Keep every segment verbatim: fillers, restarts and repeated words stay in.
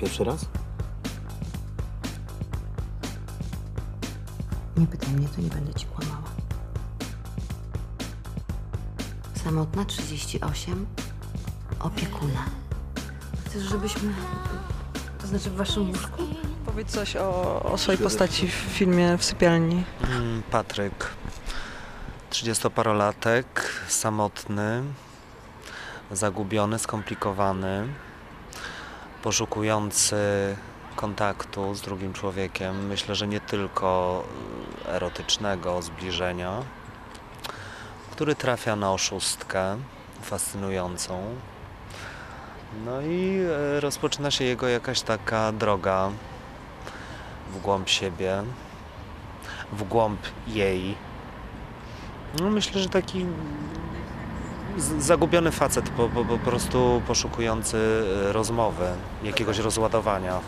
pierwszy raz? Nie pytaj mnie, to nie będę ci kłamała. Samotna, trzydzieści osiem, opiekuna. Chcesz, żebyśmy... To znaczy w waszym łóżku? Powiedz coś o, o swojej postaci w filmie W sypialni. Hmm, Patryk, trzydziestoparolatek, samotny, zagubiony, skomplikowany, poszukujący kontaktu z drugim człowiekiem. Myślę, że nie tylko erotycznego zbliżenia, który trafia na oszustkę fascynującą. No i rozpoczyna się jego jakaś taka droga w głąb siebie, w głąb jej. No myślę, że taki zagubiony facet, po, po, po prostu poszukujący rozmowy, jakiegoś rozładowania.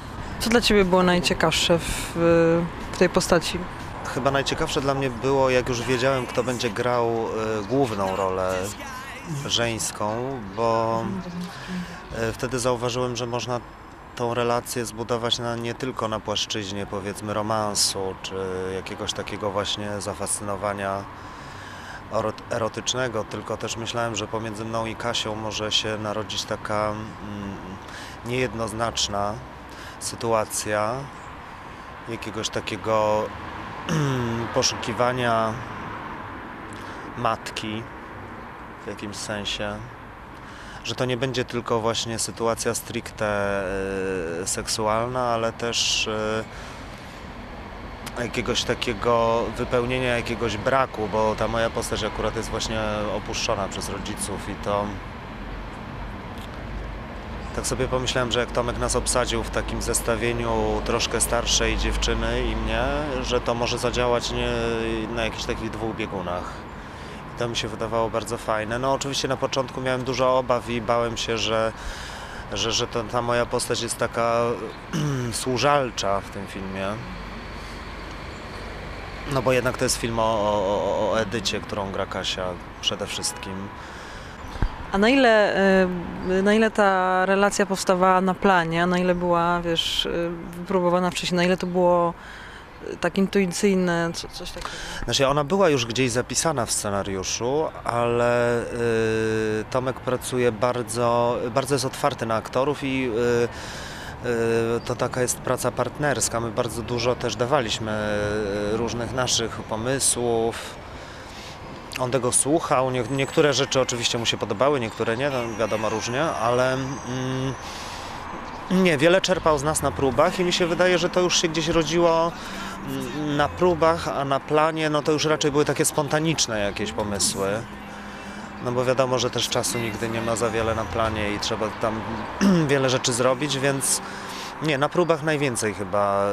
Co dla ciebie było najciekawsze w, w tej postaci? Chyba najciekawsze dla mnie było, jak już wiedziałem, kto będzie grał y, główną rolę żeńską, bo y, wtedy zauważyłem, że można tą relację zbudować na, nie tylko na płaszczyźnie, powiedzmy, romansu, czy jakiegoś takiego właśnie zafascynowania erotycznego, tylko też myślałem, że pomiędzy mną i Kasią może się narodzić taka mm, niejednoznaczna sytuacja jakiegoś takiego poszukiwania matki w jakimś sensie, że to nie będzie tylko właśnie sytuacja stricte y, seksualna, ale też y, jakiegoś takiego wypełnienia jakiegoś braku, bo ta moja postać akurat jest właśnie opuszczona przez rodziców i to... Tak sobie pomyślałem, że jak Tomek nas obsadził w takim zestawieniu troszkę starszej dziewczyny i mnie, że to może zadziałać nie, na jakichś takich dwóch biegunach. I to mi się wydawało bardzo fajne. No oczywiście na początku miałem dużo obaw i bałem się, że, że, że to, ta moja postać jest taka służalcza w tym filmie. No bo jednak to jest film o, o, o Edycie, którą gra Kasia przede wszystkim. A na ile, na ile ta relacja powstawała na planie, a na ile była, wiesz, wypróbowana wcześniej, na ile to było tak intuicyjne, co, coś takiego? Znaczy ona była już gdzieś zapisana w scenariuszu, ale y, Tomek pracuje bardzo, bardzo jest otwarty na aktorów i y, to taka jest praca partnerska. My bardzo dużo też dawaliśmy różnych naszych pomysłów. On tego słuchał, niektóre rzeczy oczywiście mu się podobały, niektóre nie, no wiadomo różnie, ale mm, nie, wiele czerpał z nas na próbach i mi się wydaje, że to już się gdzieś rodziło na próbach, a na planie no to już raczej były takie spontaniczne jakieś pomysły. No bo wiadomo, że też czasu nigdy nie ma za wiele na planie i trzeba tam wiele rzeczy zrobić, więc nie, na próbach najwięcej chyba.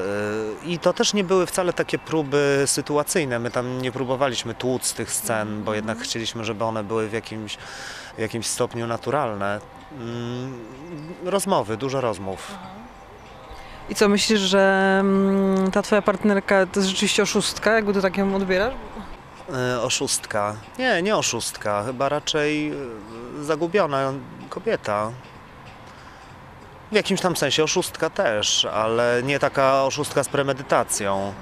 I to też nie były wcale takie próby sytuacyjne. My tam nie próbowaliśmy tłuc tych scen, bo jednak chcieliśmy, żeby one były w jakimś, w jakimś stopniu naturalne. Rozmowy, dużo rozmów. I co, myślisz, że ta twoja partnerka to jest rzeczywiście oszustka? Jakby to tak ją odbierasz? Oszustka. Nie, nie oszustka. Chyba raczej zagubiona kobieta. W jakimś tam sensie oszustka też, ale nie taka oszustka z premedytacją.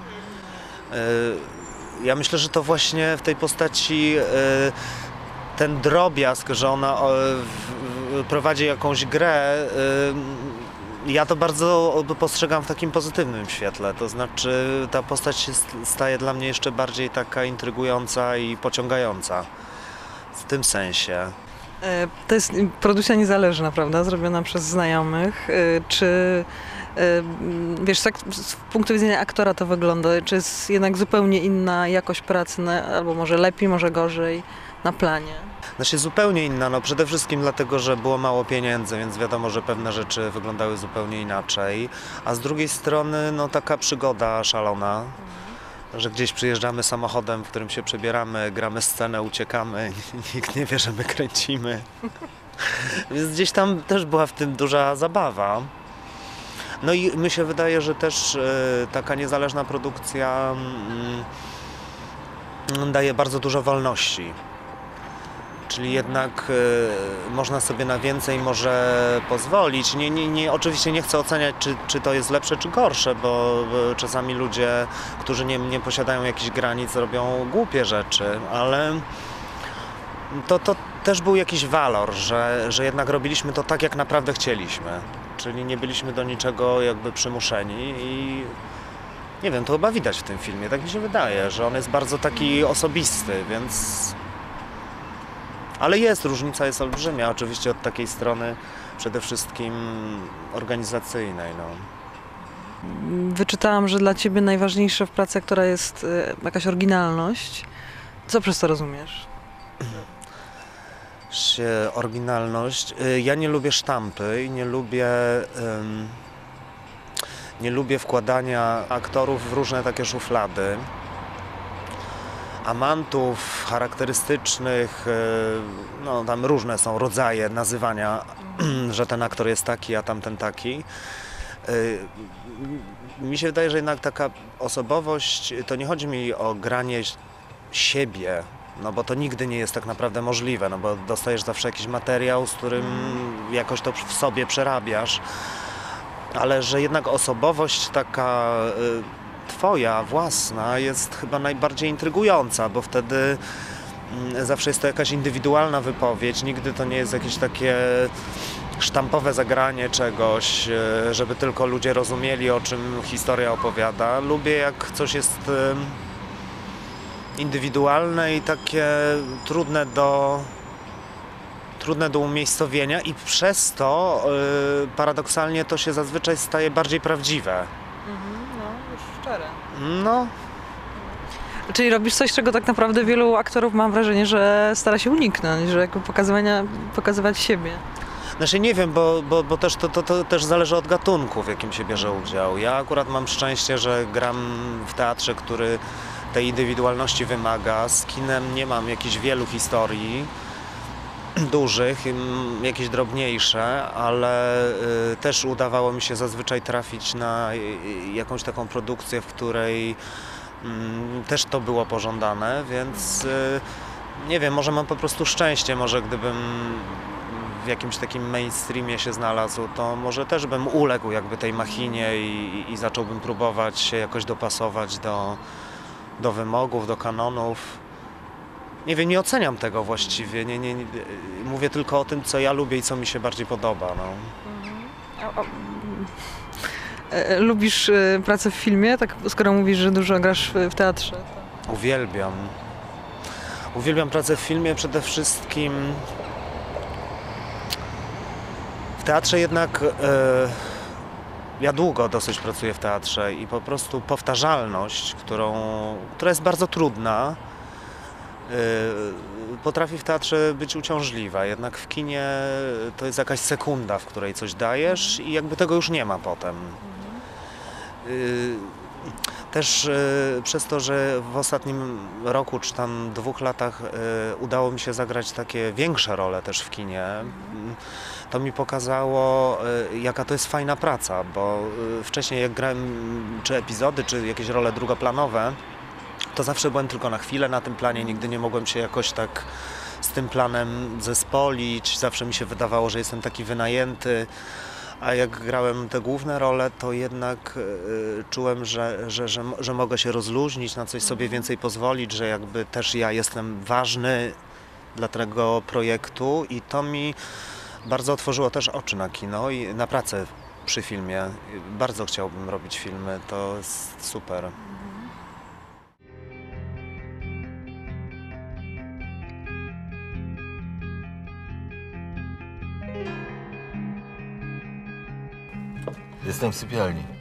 Ja myślę, że to właśnie w tej postaci ten drobiazg, że ona prowadzi jakąś grę, ja to bardzo postrzegam w takim pozytywnym świetle. To znaczy ta postać się staje dla mnie jeszcze bardziej taka intrygująca i pociągająca w tym sensie. To jest produkcja niezależna, prawda, zrobiona przez znajomych. Czy, wiesz, tak z punktu widzenia aktora to wygląda, czy jest jednak zupełnie inna jakość pracy, albo może lepiej, może gorzej na planie? Znaczy zupełnie inna, no przede wszystkim dlatego, że było mało pieniędzy, więc wiadomo, że pewne rzeczy wyglądały zupełnie inaczej, a z drugiej strony no taka przygoda szalona, że gdzieś przyjeżdżamy samochodem, w którym się przebieramy, gramy scenę, uciekamy, nikt nie wie, że my kręcimy. Więc gdzieś tam też była w tym duża zabawa. No i mi się wydaje, że też y, taka niezależna produkcja y, daje bardzo dużo wolności. Czyli jednak y, można sobie na więcej może pozwolić. Nie, nie, nie, oczywiście nie chcę oceniać, czy, czy to jest lepsze, czy gorsze, bo y, czasami ludzie, którzy nie, nie posiadają jakichś granic, robią głupie rzeczy, ale to, to też był jakiś walor, że, że jednak robiliśmy to tak, jak naprawdę chcieliśmy. Czyli nie byliśmy do niczego jakby przymuszeni i nie wiem, to chyba widać w tym filmie, tak mi się wydaje, że on jest bardzo taki osobisty, więc... Ale jest, różnica jest olbrzymia, oczywiście od takiej strony przede wszystkim organizacyjnej. No. Wyczytałam, że dla Ciebie najważniejsza w pracy, która jest jakaś oryginalność. Co przez to rozumiesz? Oryginalność. Ja nie lubię sztampy i nie lubię... Um, nie lubię wkładania aktorów w różne takie szuflady. Amantów, charakterystycznych, no tam różne są rodzaje nazywania, że ten aktor jest taki, a tamten taki. Mi się wydaje, że jednak taka osobowość, to nie chodzi mi o granie siebie, no bo to nigdy nie jest tak naprawdę możliwe, no bo dostajesz zawsze jakiś materiał, z którym jakoś to w sobie przerabiasz, ale że jednak osobowość taka Twoja własna jest chyba najbardziej intrygująca, bo wtedy zawsze jest to jakaś indywidualna wypowiedź, nigdy to nie jest jakieś takie sztampowe zagranie czegoś, żeby tylko ludzie rozumieli, o czym historia opowiada. Lubię, jak coś jest indywidualne i takie trudne do, trudne do umiejscowienia i przez to paradoksalnie to się zazwyczaj staje bardziej prawdziwe. No. Czyli robisz coś, czego tak naprawdę wielu aktorów, mam wrażenie, że stara się uniknąć, że jakby pokazywania, pokazywać siebie. Znaczy nie wiem, bo, bo, bo też to, to, to też zależy od gatunku, w jakim się bierze udział. Ja akurat mam szczęście, że gram w teatrze, który tej indywidualności wymaga. Z kinem nie mam jakichś wielu historii dużych, jakieś drobniejsze, ale y, też udawało mi się zazwyczaj trafić na y, jakąś taką produkcję, w której y, też to było pożądane, więc y, nie wiem, może mam po prostu szczęście, może gdybym w jakimś takim mainstreamie się znalazł, to może też bym uległ jakby tej machinie i, i zacząłbym próbować się jakoś dopasować do, do wymogów, do kanonów. Nie wiem, nie oceniam tego właściwie, nie, nie, nie, mówię tylko o tym, co ja lubię i co mi się bardziej podoba. No. Mhm. O, o. E, lubisz e, pracę w filmie, tak, skoro mówisz, że dużo grasz w, w teatrze? To... Uwielbiam. Uwielbiam pracę w filmie przede wszystkim. W teatrze jednak... E, ja długo dosyć pracuję w teatrze i po prostu powtarzalność, którą, która jest bardzo trudna, potrafi w teatrze być uciążliwa, jednak w kinie to jest jakaś sekunda, w której coś dajesz i jakby tego już nie ma potem. Też przez to, że w ostatnim roku czy tam dwóch latach udało mi się zagrać takie większe role też w kinie, to mi pokazało, jaka to jest fajna praca, bo wcześniej jak grałem czy epizody, czy jakieś role drugoplanowe, to zawsze byłem tylko na chwilę na tym planie, nigdy nie mogłem się jakoś tak z tym planem zespolić, zawsze mi się wydawało, że jestem taki wynajęty, a jak grałem te główne role, to jednak y, czułem, że, że, że, że mogę się rozluźnić, na coś sobie więcej pozwolić, że jakby też ja jestem ważny dla tego projektu i to mi bardzo otworzyło też oczy na kino i na pracę przy filmie. Bardzo chciałbym robić filmy, to jest super. Jestem w sypialni.